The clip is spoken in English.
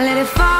I let it fall.